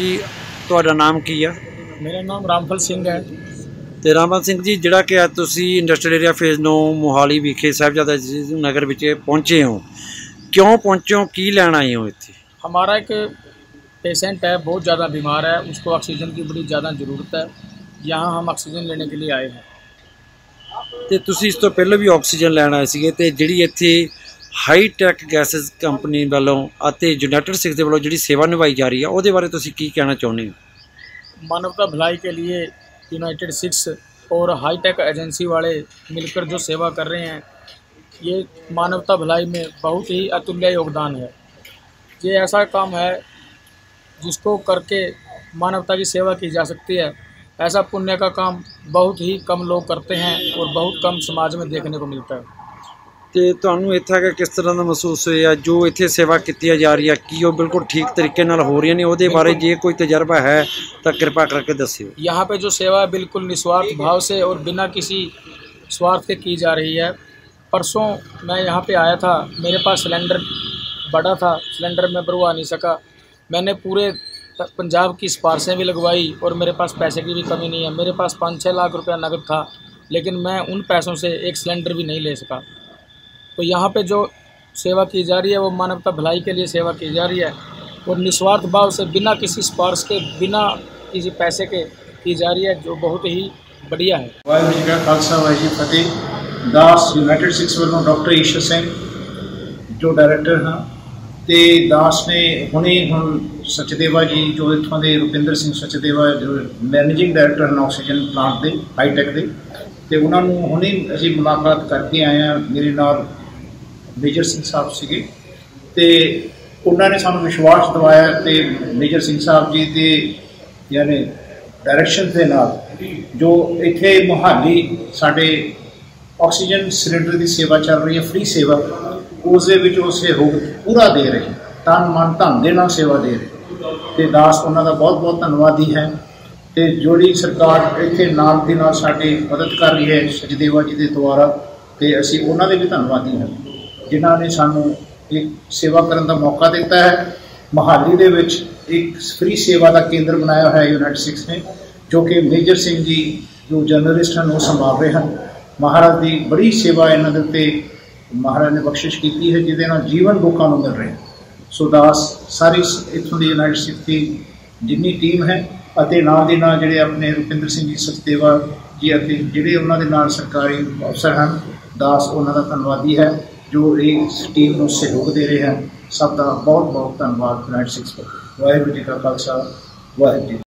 जी तुहाडा नाम की है? मेरा नाम रामफुल सिंह है। तो रामफुल सिंह जी, जिहड़ा कि अज तुसीं इंडस्ट्रियल एरिया फेज़ 9 मोहाली विखे साहिबजादा नगर विच पहुँचे हो, क्यों पहुँचे हो, की लैण आए हो इत्थे? हमारा एक पेशेंट है, बहुत ज़्यादा बीमार है, उसको ऑक्सीजन की बड़ी ज़्यादा ज़रूरत है। यहाँ हम ऑक्सीजन लेने के लिए आए हैं। तो तुसीं इस तो पहले भी ऑक्सीजन लैण आए सीगे, ते जिहड़ी इत्थे हाई टेक गैसेज कंपनी वालों और यूनाइटेड सिक्स के वालों जी सेवा निभाई जा रही है, वो बारे तुसीं की कहना चाहते हो? मानवता भलाई के लिए यूनाइटेड सिक्स और हाई टेक एजेंसी वाले मिलकर जो सेवा कर रहे हैं, ये मानवता भलाई में बहुत ही अतुल्य योगदान है। ये ऐसा काम है जिसको करके मानवता की सेवा की जा सकती है। ऐसा पुण्य का काम बहुत ही कम लोग करते हैं और बहुत कम समाज में देखने को मिलता है। तो तुहानू इत्थे किस तरह का महसूस होया, जो इत्थे सेवा की जा रही है, कि वो बिल्कुल ठीक तरीके नाल हो रही है? नहीं, बारे जे कोई तजर्बा है तो कृपा करके दसियो। यहाँ पे जो सेवा बिल्कुल निस्वार्थ भाव से और बिना किसी स्वार्थ के की जा रही है। परसों मैं यहाँ पे आया था, मेरे पास सिलेंडर बड़ा था, सिलेंडर में भरवा नहीं सका। मैंने पूरे पंजाब की सिफारिशें भी लगवाई और मेरे पास पैसे की भी कमी नहीं है। मेरे पास 5-6 लाख रुपया नकद था, लेकिन मैं उन पैसों से एक सिलेंडर भी नहीं ले सका। तो यहाँ पे जो सेवा की जा रही है वो मानवता भलाई के लिए सेवा की जा रही है और निस्वार्थ भाव से बिना किसी स्पार्श के, बिना किसी पैसे के की जा रही है, जो बहुत ही बढ़िया है। वाहेगुरू जी का खालसा, वाहेगुरू जी फतेह। दास यूनाइटेड सिक्स वालों डॉक्टर ईश्वर सिंह जो डायरैक्टर हैं, तो दास ने हुणे हुण सचदेवा जी जो इत्थों के रुपिंदर सिंह सचदेवा जो मैनेजिंग डायरैक्टर हैं ऑक्सीजन प्लांट के हाईटैक के, तो उन्होंने हुणे असीं मुलाकात करके आए हैं। मेरे नाल मेजर सिंह साहब सीगे, ते उन्होंने सानू विश्वास दिवाया। तो मेजर सिंह साहब जी के यानी डायरैक्शन के नाल जो इत्थे मोहाली साडे ऑक्सीजन सिलेंडर की सेवा चल रही है, फ्री सेवा, उस सहयोग पूरा दे रहे, तन मन धन दे नाल सेवा दे रहे। तो दास उन्हां दा बहुत बहुत धन्नवादी है। तो जोड़ी सरकार इत्थे नाल दी नाल साडी मदद कर रही है सचदेवा जी के द्वारा, तो असीं उन्हां दे भी धन्नवादी हैं जिन्होंने सानू एक सेवा करने का मौका दिता है। मोहाली दे विच एक फ्री सेवा का केंद्र बनाया है यूनाइटेड सिक्स ने, जो कि मेजर सिंह जी जो जर्नलिस्ट हैं वो संभाल रहे हैं। महाराज की बड़ी सेवा इन्होंने उत्ते महाराज ने बख्शिश की है, जिहदे नाल जीवन लोगों को मिल रहे हैं। सो दास सारी इत्थों की यूनाइटेड सिक्स की जिन्नी टीम है और नाल जिहड़े अपने रुपिंदर सिंह जी सचदेवा जी और जिहड़े उन्होंने नाल सरकारी अफसर हैं, दास उन्हों का धन्नवादी है जो इस टीम को सहयोग दे रहे हैं। सब का बहुत बहुत धन्यवाद यूनाइटेड सिक्स पर। वाहेगुरू जी का खालसा, वाहेगुरू।